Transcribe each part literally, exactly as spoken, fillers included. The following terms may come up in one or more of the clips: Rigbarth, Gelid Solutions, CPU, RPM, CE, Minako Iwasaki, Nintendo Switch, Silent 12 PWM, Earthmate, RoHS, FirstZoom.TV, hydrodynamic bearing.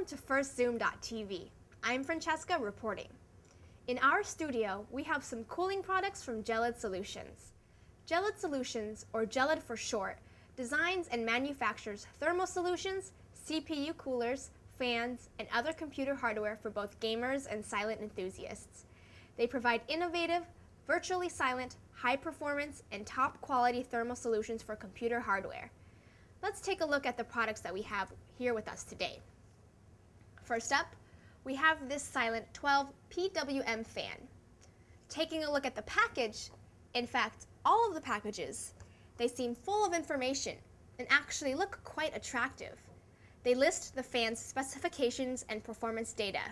Welcome to FirstZoom dot T V. I'm Francesca reporting. In our studio, we have some cooling products from Gelid Solutions. Gelid Solutions, or Gelid for short, designs and manufactures thermal solutions, C P U coolers, fans, and other computer hardware for both gamers and silent enthusiasts. They provide innovative, virtually silent, high-performance, and top-quality thermal solutions for computer hardware. Let's take a look at the products that we have here with us today. First up, we have this Silent twelve P W M fan. Taking a look at the package, in fact, all of the packages, they seem full of information and actually look quite attractive. They list the fan's specifications and performance data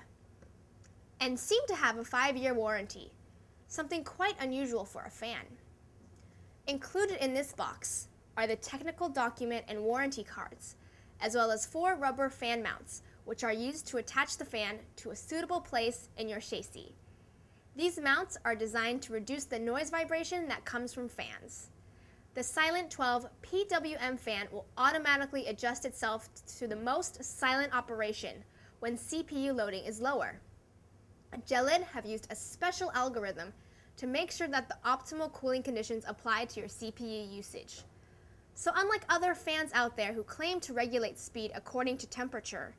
and seem to have a five-year warranty, something quite unusual for a fan. Included in this box are the technical document and warranty cards, as well as four rubber fan mounts, which are used to attach the fan to a suitable place in your chassis. These mounts are designed to reduce the noise vibration that comes from fans. The Silent twelve P W M fan will automatically adjust itself to the most silent operation when C P U loading is lower. Gelid have used a special algorithm to make sure that the optimal cooling conditions apply to your C P U usage. So unlike other fans out there who claim to regulate speed according to temperature,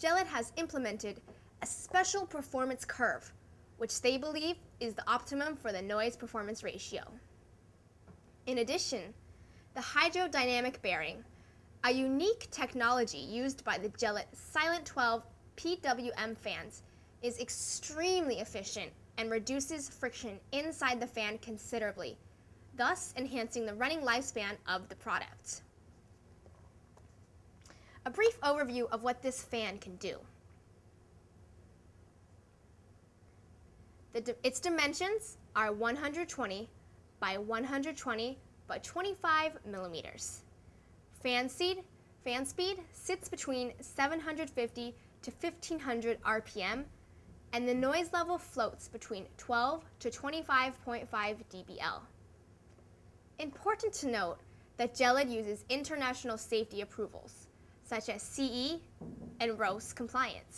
Gelid has implemented a special performance curve, which they believe is the optimum for the noise performance ratio. In addition, the hydrodynamic bearing, a unique technology used by the Gelid Silent twelve P W M fans, is extremely efficient and reduces friction inside the fan considerably, thus enhancing the running lifespan of the product. A brief overview of what this fan can do. The di its dimensions are one hundred twenty by one hundred twenty by twenty-five millimeters. Fan, seed, fan speed sits between seven hundred fifty to fifteen hundred R P M, and the noise level floats between twelve to twenty-five point five d B L. Important to note that Gelid uses international safety approvals, such as C E and R O H S compliance.